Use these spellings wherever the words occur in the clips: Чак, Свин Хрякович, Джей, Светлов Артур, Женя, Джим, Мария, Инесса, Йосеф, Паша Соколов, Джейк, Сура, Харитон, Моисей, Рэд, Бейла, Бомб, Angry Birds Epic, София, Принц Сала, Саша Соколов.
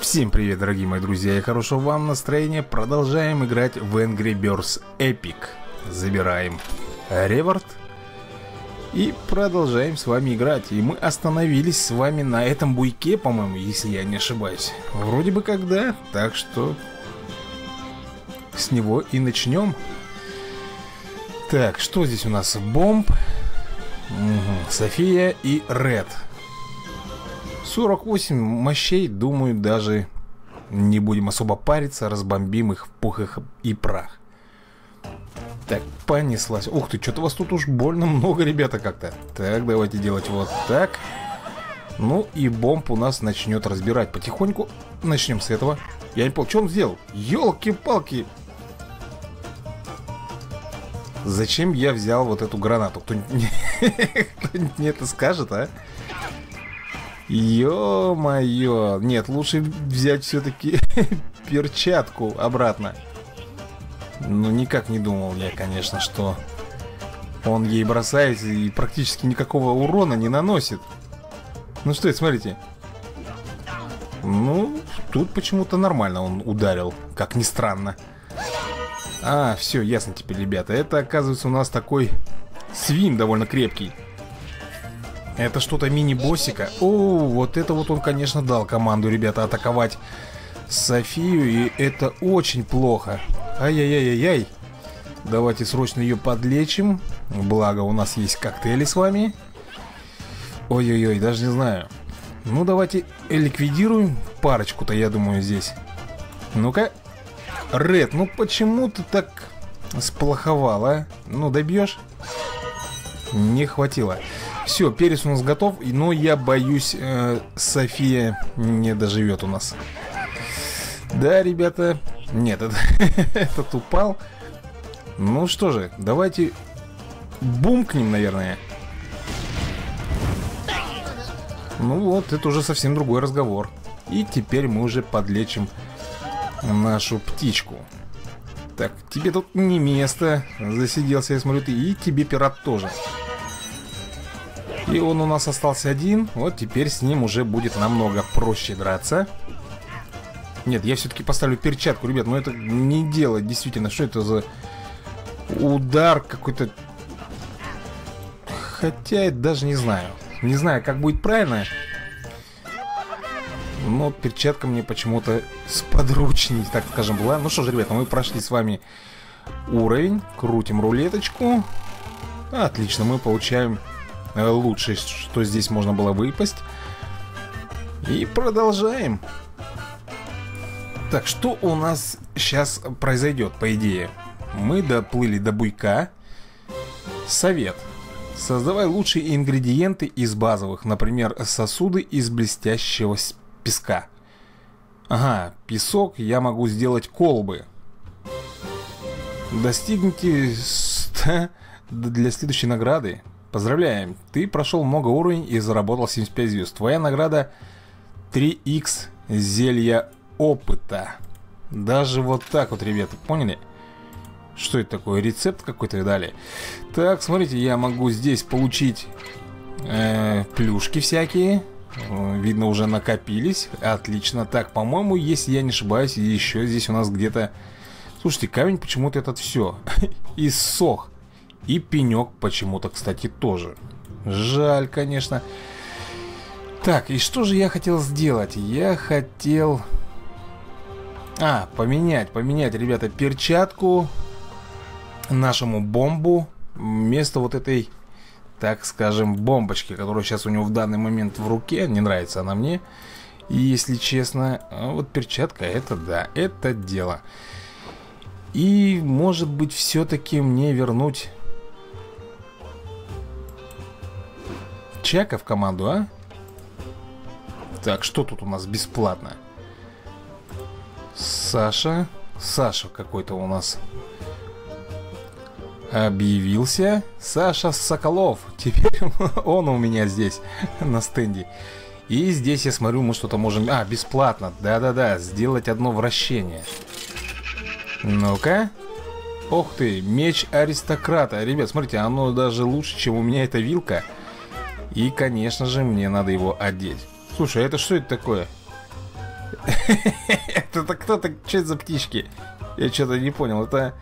Всем привет, дорогие мои друзья, и хорошего вам настроения. Продолжаем играть в Angry Birds Epic. Забираем реворд и продолжаем с вами играть. И мы остановились с вами на этом буйке, по-моему, если я не ошибаюсь. Вроде бы когда, так что с него и начнем. Так, что здесь у нас? Бомб, София и Рэд. 48 мощей, думаю, даже не будем особо париться. Разбомбим их в пух и прах. Так, понеслась. Ух ты, что-то вас тут уж больно много, ребята, как-то. Так, давайте делать вот так. Ну и бомб у нас начнет разбирать потихоньку. Начнем с этого. Я не понял, что он сделал? Ёлки-палки! Зачем я взял вот эту гранату? Кто-нибудь мне это скажет, а? Ё-моё. Нет, лучше взять все-таки перчатку обратно. Ну, никак не думал я, конечно, что он ей бросает и практически никакого урона не наносит. Ну что это, смотрите. Ну, тут почему-то нормально он ударил, как ни странно. А, все, ясно теперь, ребята. Это, оказывается, у нас такой свин довольно крепкий. Это что-то мини-боссика. О, вот это вот он, конечно, дал команду, ребята, атаковать Софию. И это очень плохо. Ай-яй-яй-яй-яй. Давайте срочно ее подлечим. Благо, у нас есть коктейли с вами. Ой-ой-ой, даже не знаю. Ну, давайте ликвидируем парочку-то, я думаю, здесь. Ну-ка. Рэд, ну почему ты так сплоховал, а? Ну, добьешь? Не хватило. Все, перец у нас готов, но я боюсь, София не доживет у нас. Да, ребята. Нет, этот упал. Ну что же, давайте бумкнем, наверное. Ну вот, это уже совсем другой разговор. И теперь мы уже подлечим нашу птичку. Так, тебе тут не место. Засиделся, я смотрю, ты. И тебе, пират, тоже. И он у нас остался один. Вот теперь с ним уже будет намного проще драться. Нет, я все-таки поставлю перчатку, ребят. Но это не дело, действительно. Что это за удар какой-то? Хотя я даже не знаю. Не знаю, как будет правильно. Но перчатка мне почему-то сподручней, так скажем, была. Ну что же, ребята, мы прошли с вами уровень. Крутим рулеточку. Отлично, мы получаем лучшее, что здесь можно было выпасть. И продолжаем. Так, что у нас сейчас произойдет, по идее? Мы доплыли до буйка. Совет. Создавай лучшие ингредиенты из базовых. Например, сосуды из блестящего песка. Ага, песок я могу сделать колбы. Достигните 100 для следующей награды. Поздравляем, ты прошел много уровней и заработал 75 звезд. Твоя награда 3х зелья опыта. Даже вот так вот, ребята, поняли? Что это такое? Рецепт какой-то дали. Так, смотрите, я могу здесь получить плюшки всякие. Видно, уже накопились. Отлично. Так, по-моему, если я не ошибаюсь, еще здесь у нас где-то... Слушайте, камень почему-то этот все иссох. И пенек почему-то, кстати, тоже. Жаль, конечно. Так, и что же я хотел сделать? Я хотел... А, поменять, ребята, перчатку нашему бомбу. Вместо вот этой... так скажем, бомбочки, которая сейчас у него в данный момент в руке. Не нравится она мне, если честно. Вот перчатка, это да, это дело. И, может быть, все-таки мне вернуть Чака в команду, а? Так, что тут у нас бесплатно? Саша какой-то у нас объявился. Саша Соколов. Теперь он у меня здесь на стенде. И здесь я смотрю, мы что-то можем... А, бесплатно. Да-да-да. Сделать одно вращение. Ну-ка. Ох ты. Меч аристократа. Ребят, смотрите, оно даже лучше, чем у меня эта вилка. И, конечно же, мне надо его одеть. Слушай, а это что это такое? Это кто-то, что это за птички? Я что-то не понял. Это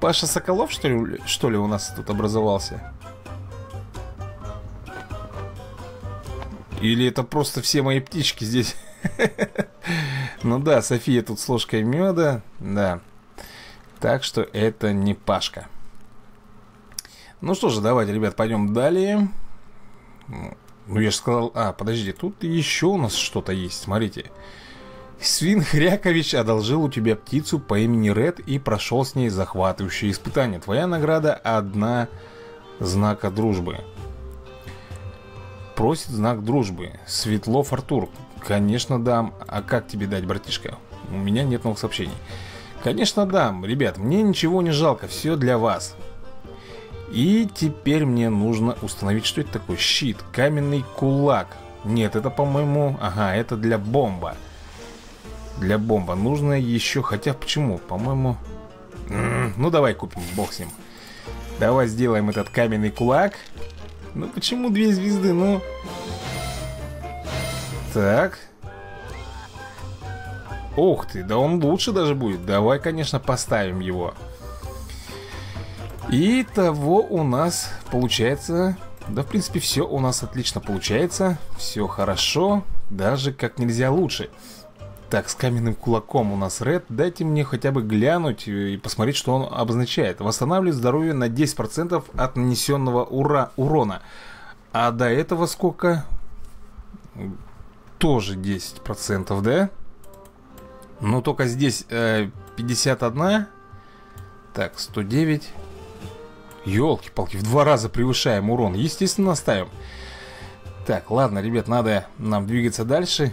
Паша Соколов, что ли, у нас тут образовался? Или это просто все мои птички здесь? Ну да, София тут с ложкой меда. Да. Так что это не Пашка. Ну что же, давайте, ребят, пойдем далее. Ну я же сказал... А, подожди, тут еще у нас что-то есть, смотрите. Свин Хрякович одолжил у тебя птицу по имени Рэд и прошел с ней захватывающее испытание. Твоя награда — одна знака дружбы. Просит знак дружбы. Светлов Артур. Конечно, дам. А как тебе дать, братишка? У меня нет новых сообщений. Конечно, дам. Ребят, мне ничего не жалко. Все для вас. И теперь мне нужно установить, что это такое. Щит. Каменный кулак. Нет, это, по-моему... Ага, это для бомба. Для бомба нужно еще... Хотя почему? По-моему... Ну, давай купим. Бог с ним. Давай сделаем этот каменный кулак. Ну, почему две звезды? Ну... Так... Ух ты, да он лучше даже будет. Давай, конечно, поставим его. И того у нас получается... Да, в принципе, все у нас отлично получается. Все хорошо. Даже как нельзя лучше. Так, с каменным кулаком у нас Рэд. Дайте мне хотя бы глянуть и посмотреть, что он обозначает. Восстанавливает здоровье на 10% от нанесенного урона. А до этого сколько? Тоже 10%, да? Ну, только здесь 51. Так, 109. Ёлки-палки, в 2 раза превышаем урон. Естественно, ставим. Так, ладно, ребят, надо нам двигаться дальше.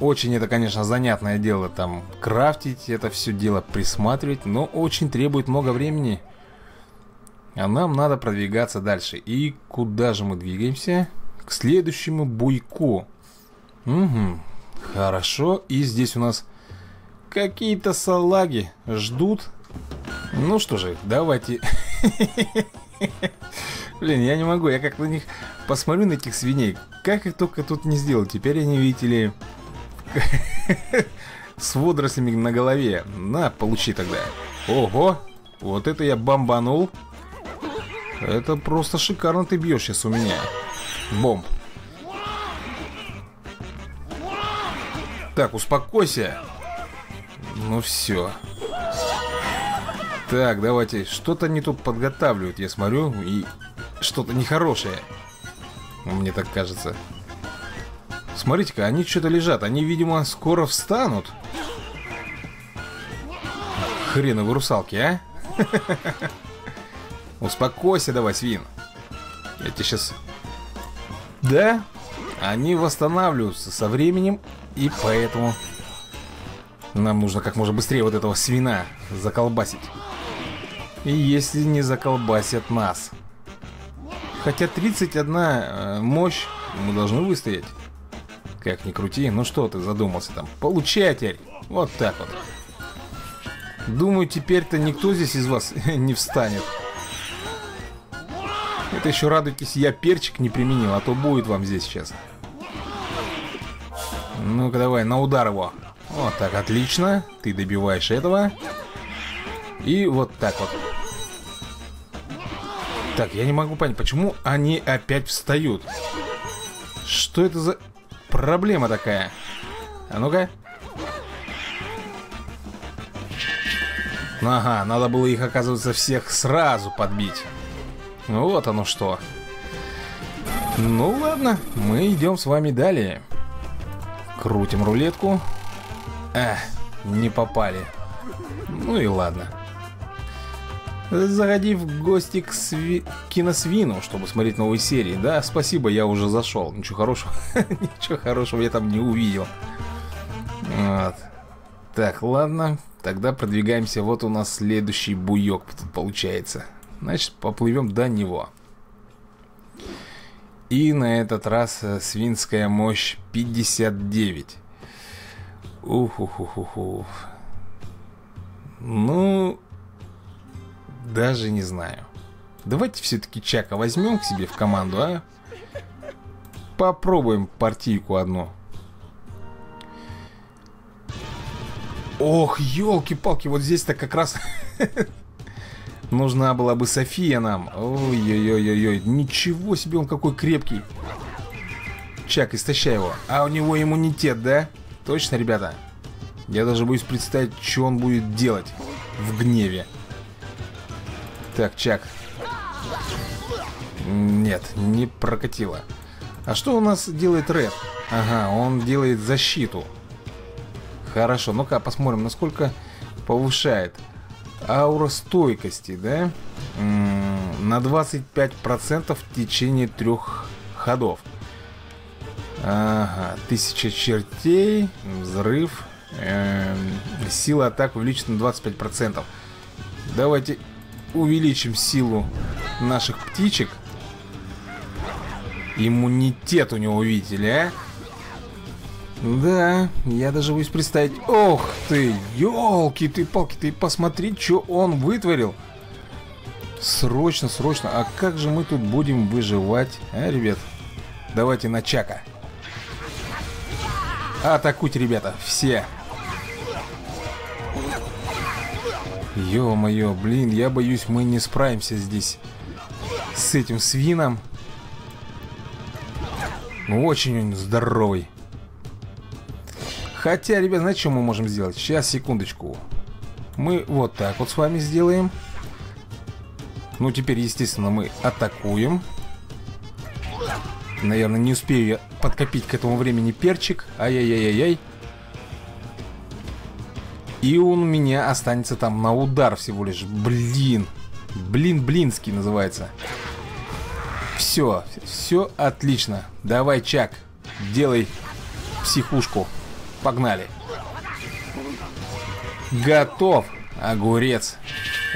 Очень это, конечно, занятное дело. Там крафтить, это все дело присматривать. Но очень требует много времени. А нам надо продвигаться дальше. И куда же мы двигаемся? К следующему буйку. Угу. Хорошо, и здесь у нас какие-то салаги ждут. Ну что же, давайте. Блин, я не могу, я как на них посмотрю, на этих свиней. Как их только тут не сделал. Теперь они, видите ли, с водорослями на голове. На, получи тогда. Ого, вот это я бомбанул. Это просто шикарно ты бьешь сейчас у меня. Бомб. Так, успокойся. Ну все. Так, давайте. Что-то не тут подготавливают, я смотрю. И что-то нехорошее. Мне так кажется. Смотрите-ка, они что-то лежат. Они, видимо, скоро встанут. Хреновы русалки, а? Успокойся давай, свин. Я тебе сейчас... Да? Они восстанавливаются со временем. И поэтому нам нужно как можно быстрее вот этого свина заколбасить. И если не заколбасят нас. Хотя 31 мощь, мы должны выстоять. Как ни крути, ну что ты задумался там? Получатель! Вот так вот. Думаю, теперь-то никто здесь из вас не встанет. Это еще радуйтесь, я перчик не применил, а то будет вам здесь сейчас. Ну-ка давай, на удар его. Вот так, отлично. Ты добиваешь этого. И вот так вот. Так, я не могу понять, почему они опять встают. Что это за проблема такая? А ну-ка. Ага, надо было их, оказывается, всех сразу подбить. Вот оно что. Ну ладно, мы идем с вами далее. Крутим рулетку. Не попали. Ну и ладно. Заходи в гости к киносвину, чтобы смотреть новые серии. Да, спасибо, я уже зашел. Ничего хорошего. Ничего хорошего я там не увидел. Вот. Так, ладно. Тогда продвигаемся. Вот у нас следующий буёк получается. Значит, поплывем до него. И на этот раз свинская мощь 59. Ух-ух-ух-ух. Ну, даже не знаю. Давайте все-таки Чака возьмем к себе в команду, а? Попробуем партийку одну. Ох, елки-палки, вот здесь-то как раз нужна была бы София нам. Ой-ой-ой-ой-ой, ничего себе, он какой крепкий. Чак, истощай его. А у него иммунитет, да? Точно, ребята? Я даже боюсь представить, что он будет делать в гневе. Так, Чак. Нет, не прокатило. А что у нас делает Рэд? Ага, он делает защиту. Хорошо, ну-ка посмотрим, насколько повышает. Аура стойкости, да? На 25% в течение 3 ходов. Ага, 1000 чертей. Взрыв. Сила атак увеличена на 25%. Давайте увеличим силу наших птичек. Иммунитет у него, видите ли, а? Да, я даже боюсь представить. Ох ты, елки ты, палки ты, посмотри, что он вытворил. Срочно, срочно. А как же мы тут будем выживать, а, ребят? Давайте на Чака. Атакуйте, ребята, все. Ё-моё, блин, я боюсь, мы не справимся здесь с этим свином. Очень он здоровый. Хотя, ребят, знаете, что мы можем сделать? Сейчас, секундочку. Мы вот так вот с вами сделаем. Ну, теперь, естественно, мы атакуем. Наверное, не успею я подкопить к этому времени перчик. Ай-яй-яй-яй-яй. И он у меня останется там на удар всего лишь. Блин. Блин-блинский называется. Все, все отлично. Давай, Чак, делай психушку. Погнали. Готов. Огурец.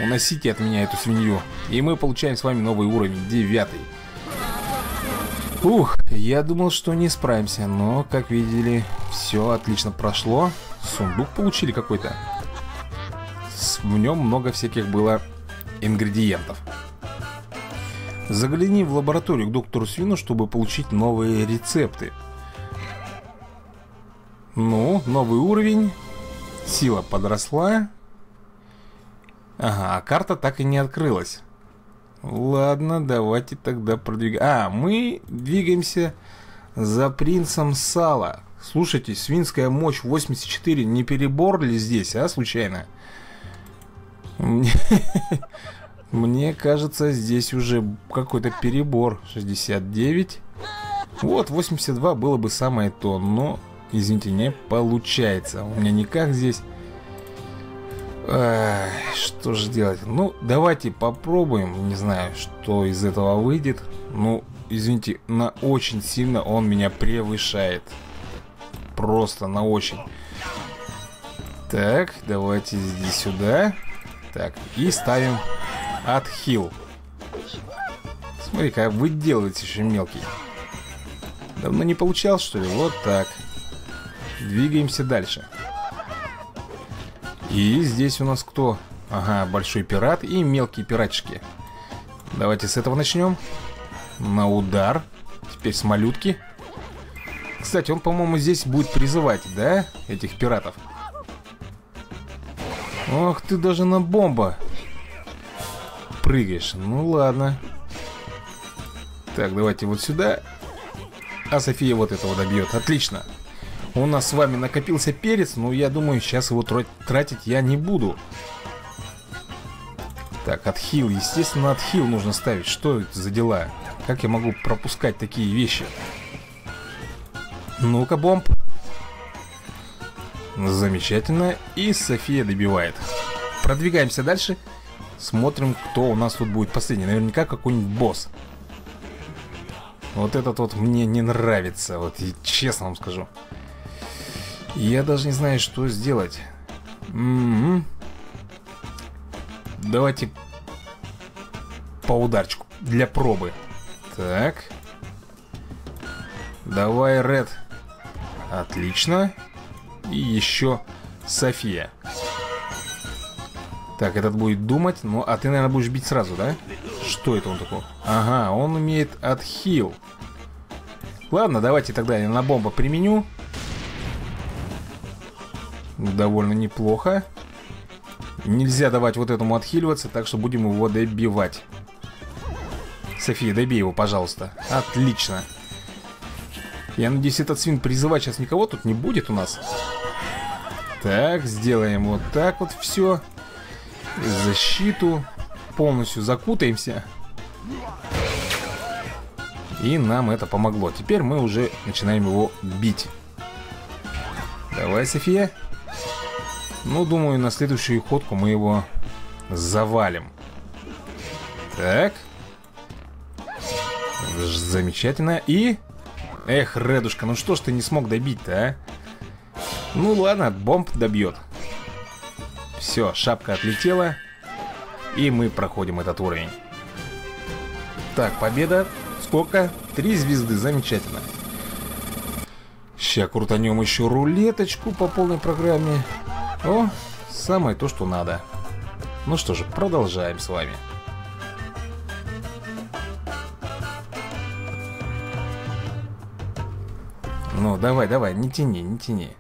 Уносите от меня эту свинью. И мы получаем с вами новый уровень, 9. Ух, я думал, что не справимся. Но, как видели, все отлично прошло. Сундук получили какой-то. В нем много всяких было ингредиентов. Загляни в лабораторию к доктору Свину, чтобы получить новые рецепты. Ну, новый уровень. Сила подросла. Ага, а карта так и не открылась. Ладно, давайте тогда продвигаемся. А, мы двигаемся за принцем Сала. Слушайте, свинская мощь 84. Не перебор ли здесь, а, случайно? Мне кажется, здесь уже какой-то перебор. 69. Вот, 82 было бы самое то, но... Извините, не получается. У меня никак здесь. Ах, что же делать? Ну, давайте попробуем. Не знаю, что из этого выйдет. Ну, извините, на очень сильно он меня превышает. Просто на очень. Так, давайте здесь сюда. Так, и ставим отхил. Смотри-ка, вы делаете еще мелкий. Давно не получал, что ли? Вот так. Двигаемся дальше. И здесь у нас кто? Ага, большой пират и мелкие пиратчики. Давайте с этого начнем. На удар. Теперь с малютки. Кстати, он, по-моему, здесь будет призывать, да? Этих пиратов. Ох ты, даже на бомба прыгаешь. Ну ладно. Так, давайте вот сюда. А София вот этого добьет. Отлично. У нас с вами накопился перец, но я думаю, сейчас его тратить я не буду. Так, отхил. Естественно, отхил нужно ставить. Что это за дела? Как я могу пропускать такие вещи? Ну-ка, бомб. Замечательно. И София добивает. Продвигаемся дальше. Смотрим, кто у нас тут будет последний. Наверняка какой-нибудь босс. Вот этот вот мне не нравится. Вот и честно вам скажу. Я даже не знаю, что сделать. Давайте по ударчику для пробы. Так. Давай, Рэд. Отлично. И еще София. Так, этот будет думать. Ну, а ты, наверное, будешь бить сразу, да? Что это он такой? Ага, он умеет отхил. Ладно, давайте тогда я на бомбу применю. довольно неплохо. Нельзя давать вот этому отхиливаться, так что будем его добивать. София, добей его, пожалуйста. Отлично. Я надеюсь, этот свин призывать сейчас никого тут не будет у нас. Так, сделаем вот так вот все. Защиту. Полностью закутаемся. И нам это помогло. Теперь мы уже начинаем его бить. Давай, София. Ну, думаю, на следующую ходку мы его завалим. Так. Замечательно. И... Эх, Рэдушка, ну что ж ты не смог добить-то, а? Ну ладно, бомб добьет. Все, шапка отлетела. И мы проходим этот уровень. Так, победа. Сколько? 3 звезды, замечательно. Сейчас крутанем еще рулеточку по полной программе. О, самое то, что надо. Ну что же, продолжаем с вами. Ну, давай, давай, не тяни, не тяни.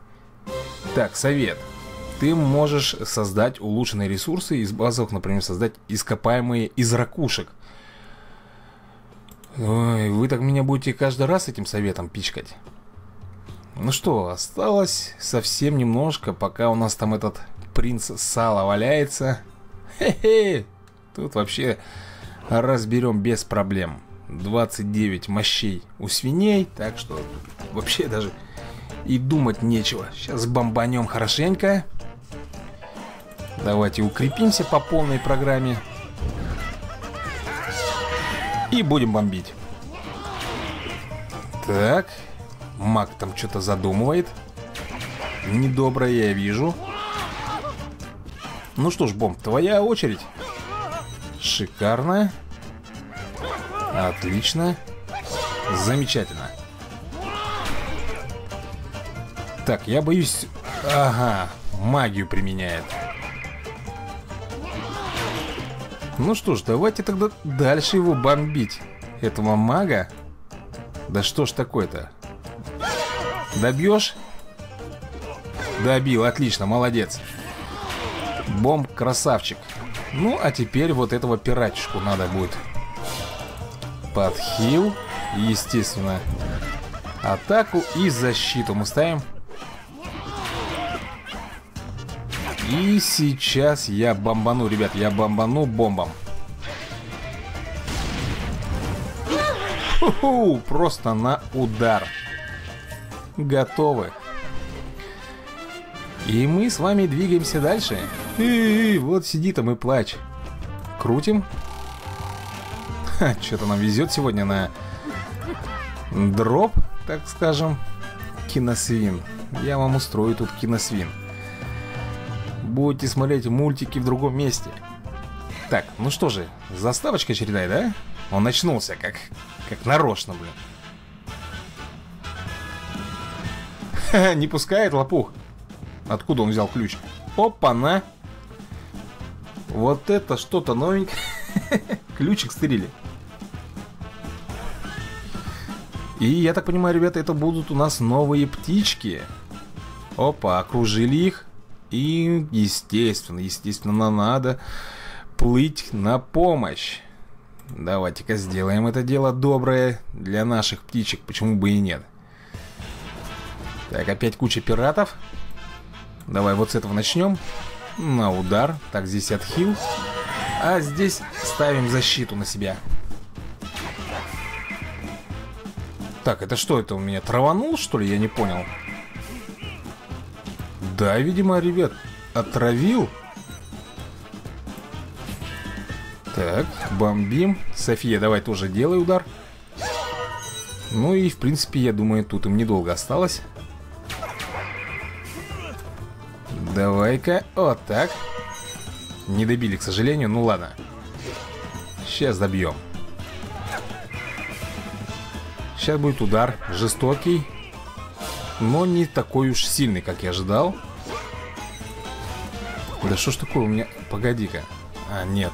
Так, совет. Ты можешь создать улучшенные ресурсы из базовых, например, создать ископаемые из ракушек. Ой, вы так меня будете каждый раз этим советом пичкать. Ну что, осталось совсем немножко, пока у нас там этот принц Сала валяется. Хе-хе, тут вообще разберем без проблем. 29 мощей у свиней, так что вообще даже и думать нечего. Сейчас бомбанем хорошенько. Давайте укрепимся по полной программе. И будем бомбить. Так. Маг там что-то задумывает. Недоброе я вижу. Ну что ж, Бомб, твоя очередь. Шикарно. Отлично. Замечательно. Так, я боюсь... Ага, магию применяет. Ну что ж, давайте тогда дальше его бомбить. Этого мага? Да что ж такое-то? Добьешь? Добил, отлично, молодец. Бомб, красавчик. Ну, а теперь вот этого пиратчику надо будет. Подхил, естественно. Атаку и защиту мы ставим. И сейчас я бомбану, ребят. Я бомбану бомбом. Ху-ху, просто на удар. Готовы. И мы с вами двигаемся дальше. И вот сиди там и плачь. Крутим. Что-то нам везет сегодня на дроп, так скажем. Киносвин. Я вам устрою тут киносвин. Будете смотреть мультики в другом месте. Так, ну что же, заставочка очередная, да? Он очнулся, как нарочно, блин. Ха-ха, не пускает лопух. Откуда он взял ключ? Опа-на. Вот это что-то новенькое. Ключик стырили. И я так понимаю, ребята, это будут у нас новые птички. Опа, окружили их. И, естественно, надо плыть на помощь. Давайте-ка сделаем это дело доброе для наших птичек. Почему бы и нет? Так, опять куча пиратов. Давай вот с этого начнем. На удар. Так, здесь отхил. А здесь ставим защиту на себя. Так, это что это у меня? Траванул, что ли? Я не понял. Да, видимо, ребят, отравил. Так, бомбим. София, давай тоже делай удар. Ну и, в принципе, я думаю, тут им недолго осталось. Давай-ка, вот так. Не добили, к сожалению, ну ладно. Сейчас добьем. Сейчас будет удар жестокий. Но не такой уж сильный, как я ожидал. Да что ж такое у меня... Погоди-ка. А, нет.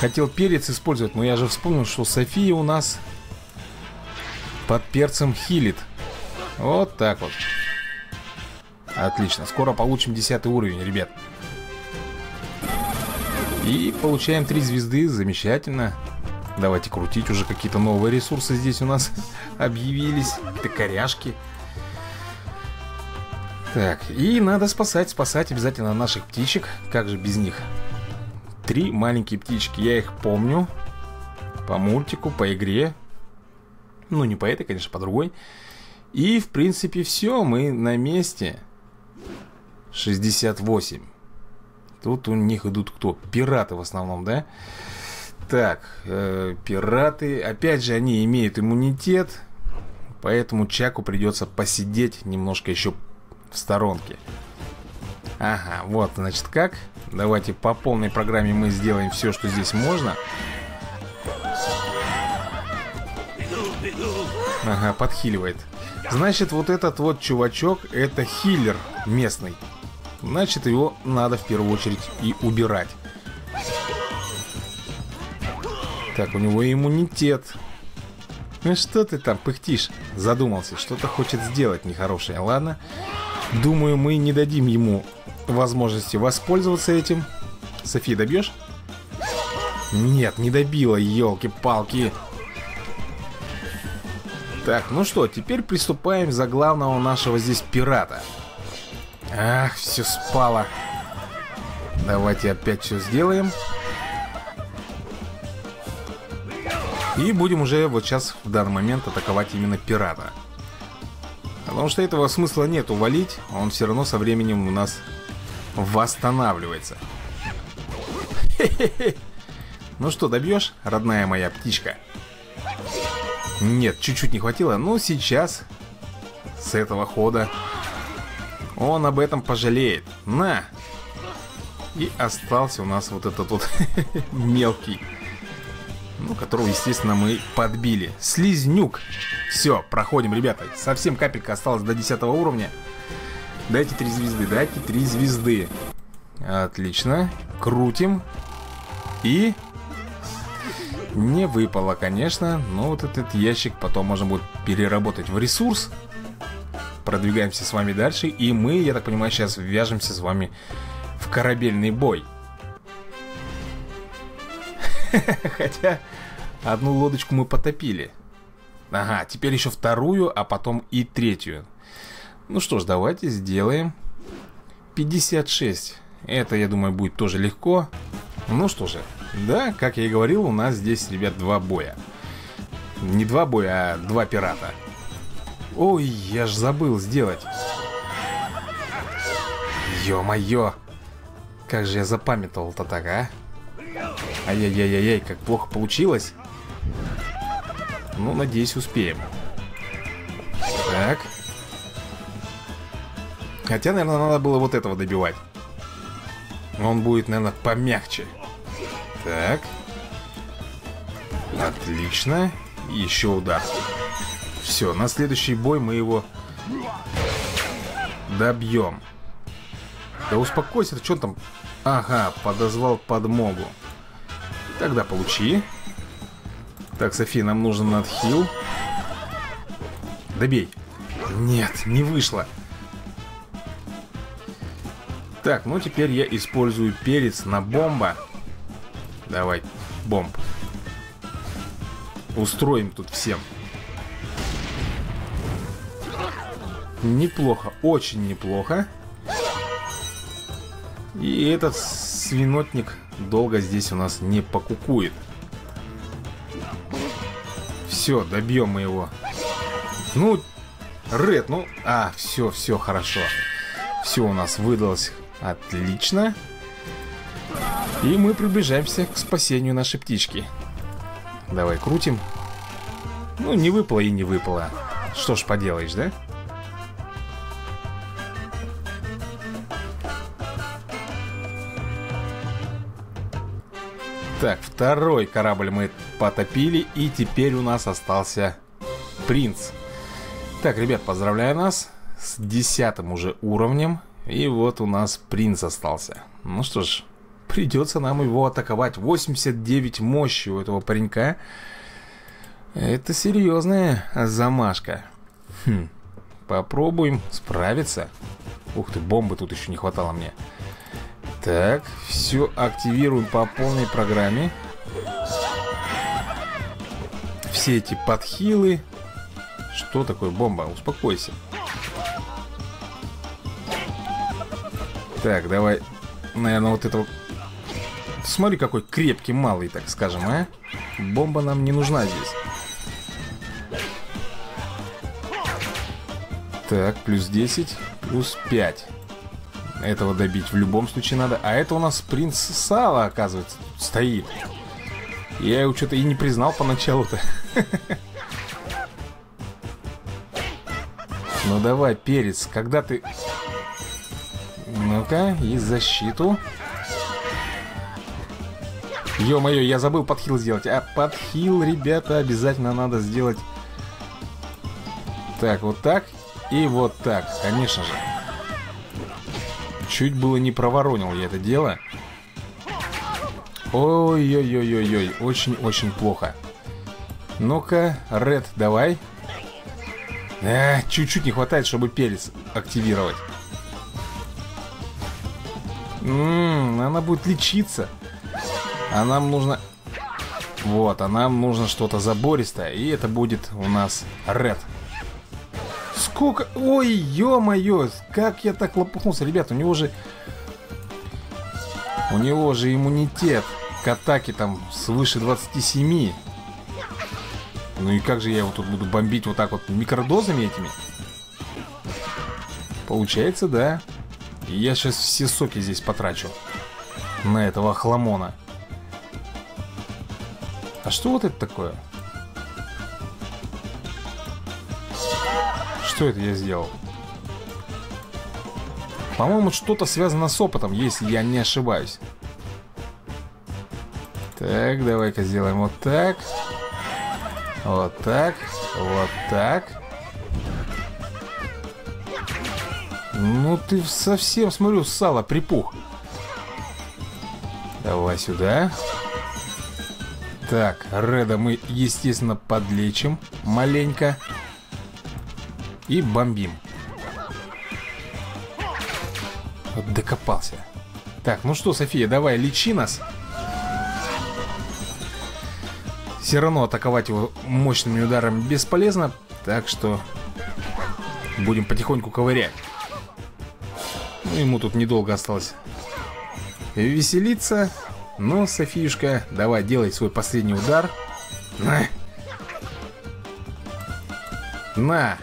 Хотел перец использовать, но я же вспомнил, что София у нас под перцем хилит. Вот так вот. Отлично, скоро получим 10 уровень, ребят. И получаем 3 звезды, замечательно. Давайте крутить, уже какие-то новые ресурсы здесь у нас объявились. Токаряшки. Так, и надо спасать, спасать обязательно наших птичек. Как же без них? 3 маленькие птички, я их помню. По мультику, по игре. Ну, не по этой, конечно, по другой. И, в принципе, все, мы на месте. 68. Тут у них идут кто? Пираты в основном, да? Так, пираты. Опять же, они имеют иммунитет. Поэтому Чаку придется посидеть немножко еще в сторонке. Ага, вот, значит, как. Давайте по полной программе мы сделаем все, что здесь можно. Ага, подхиливает. Значит, вот этот вот чувачок, это хиллер местный. Значит, его надо в первую очередь и убирать. Так, у него иммунитет. Ну что ты там пыхтишь? Задумался, что-то хочет сделать нехорошее. Ладно, думаю, мы не дадим ему возможности воспользоваться этим. София, добьешь? Нет, не добила, елки-палки. Так, ну что, теперь приступаем за главного нашего здесь пирата. Ах, все спало. Давайте опять все сделаем. И будем уже вот сейчас, в данный момент, атаковать именно пирата. Потому что этого смысла нет увалить. Он все равно со временем у нас восстанавливается. Хе-хе-хе. Ну что, добьешь, родная моя птичка? Нет, чуть-чуть не хватило, но сейчас, с этого хода, он об этом пожалеет. На! И остался у нас вот этот вот мелкий, ну, которого, естественно, мы подбили. Слизнюк! Все, проходим, ребята. Совсем капелька осталась до 10 уровня. Дайте 3 звезды, дайте 3 звезды. Отлично. Крутим. И... не выпало, конечно. Но вот этот ящик потом можно будет переработать в ресурс. Продвигаемся с вами дальше. И мы, я так понимаю, сейчас ввяжемся с вами в корабельный бой. Хотя одну лодочку мы потопили. Ага, теперь еще вторую, а потом и третью. Ну что ж, давайте сделаем 56. Это, я думаю, будет тоже легко. Ну что же, да, как я и говорил, у нас здесь, ребят, 2 боя. Не 2 боя, а 2 пирата. Ой, я ж забыл сделать. Ё-моё. Как же я запамятовал-то так, а? Ай-яй-яй-яй, как плохо получилось. Ну, надеюсь, успеем. Так. Хотя, наверное, надо было вот этого добивать. Он будет, наверное, помягче. Так. Отлично. Еще удар. Все, на следующий бой мы его добьем. Да успокойся, ты что там? Ага, подозвал подмогу. Тогда получи. Так, София, нам нужен надхил. Добей. Нет, не вышло. Так, ну теперь я использую перец на бомба. Давай, бомб. Устроим тут всем. Неплохо, очень неплохо. И этот свинотник долго здесь у нас не покукует. Все, добьем мы его. Ну, Рэд, ну... а, все, все, хорошо. Все у нас выдалось отлично. И мы приближаемся к спасению нашей птички. Давай крутим. Ну, не выпало и не выпало. Что ж поделаешь, да? Так, второй корабль мы потопили. И теперь у нас остался принц. Так, ребят, поздравляю нас с 10-м уже уровнем. И вот у нас принц остался. Ну что ж, придется нам его атаковать. 89 мощи у этого паренька. Это серьезная замашка. Хм. Попробуем справиться. Ух ты, бомбы тут еще не хватало мне. Так, все активируем по полной программе. Все эти подхилы. Что такое бомба? Успокойся. Так, давай, наверное, вот этого. Смотри, какой крепкий малый, так скажем, а? Бомба нам не нужна здесь. Так, плюс 10, плюс 5. Этого добить в любом случае надо. А это у нас принц Сала, оказывается, тут стоит. Я его что-то и не признал поначалу-то. Ну давай, перец, когда ты... Ну-ка, и защиту. Ё-моё, я забыл подхил сделать. А подхил, ребята, обязательно надо сделать. Так, вот так. И вот так, конечно же. Чуть было не проворонил я это дело. Ой-ой-ой-ой-ой, очень-очень плохо. Ну-ка, Рэд, давай. Чуть-чуть не хватает, чтобы перец активировать. Она будет лечиться. А нам нужно... Вот, а нам нужно что-то забористое. И это будет у нас Рэд. Сколько... Ой, ё-моё, как я так лопухнулся. Ребят, у него же иммунитет к атаке там свыше 27. Ну и как же я его тут буду бомбить вот так вот микродозами этими? Получается, да. Я сейчас все соки здесь потрачу на этого хламона. А что вот это такое? Что это я сделал? По-моему, что-то связано с опытом, если я не ошибаюсь. Так, давай-ка сделаем вот так. Вот так. Вот так. Ну ты совсем, смотрю, сало припух. Давай сюда. Так, Реда мы, естественно, подлечим маленько. И бомбим. Вот докопался. Так, ну что, София, давай, лечи нас. Все равно атаковать его мощными ударами бесполезно. Так что будем потихоньку ковырять. Ну, ему тут недолго осталось веселиться. Но, Софиюшка, давай, делай свой последний удар. На! На!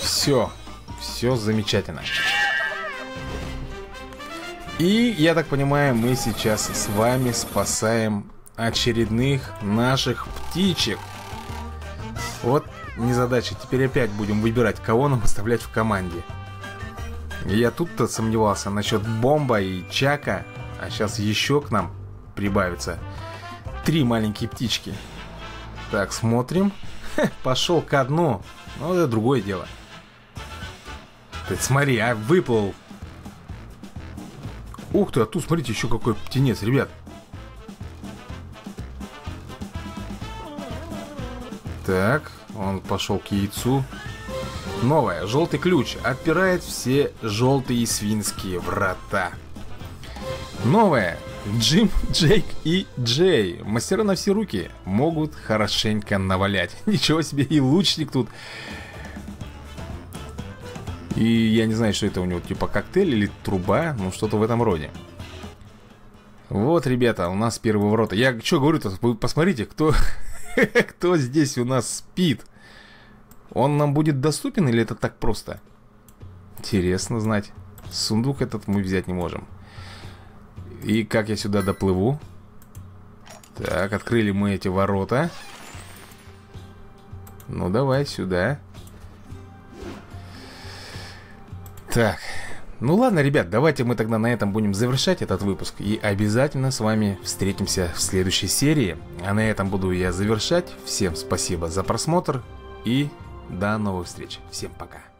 Все, все замечательно. И, я так понимаю, мы сейчас с вами спасаем очередных наших птичек. Вот незадача. Теперь опять будем выбирать, кого нам оставлять в команде. Я тут-то сомневался насчет Бомба и Чака. А сейчас еще к нам прибавится 3 маленькие птички. Так, смотрим. Пошел ко дну. Ну, это другое дело. Ты смотри, а выплыл. Ух ты, а тут, смотрите, еще какой птенец, ребят. Так, он пошел к яйцу. Новое, желтый ключ. Отпирает все желтые свинские врата. Новое, Джим, Джейк и Джей. Мастера на все руки. Могут хорошенько навалять. Ничего себе, и лучник тут. И я не знаю, что это у него, типа коктейль или труба, ну что-то в этом роде. Вот, ребята, у нас первые ворота. Я что говорю-то, вы посмотрите, кто здесь у нас спит. Он нам будет доступен или это так просто? Интересно знать. Сундук этот мы взять не можем. И как я сюда доплыву? Так, открыли мы эти ворота. Ну давай сюда. Так, ну ладно, ребят, давайте мы тогда на этом будем завершать этот выпуск. И обязательно с вами встретимся в следующей серии. А на этом буду я завершать. Всем спасибо за просмотр и до новых встреч. Всем пока.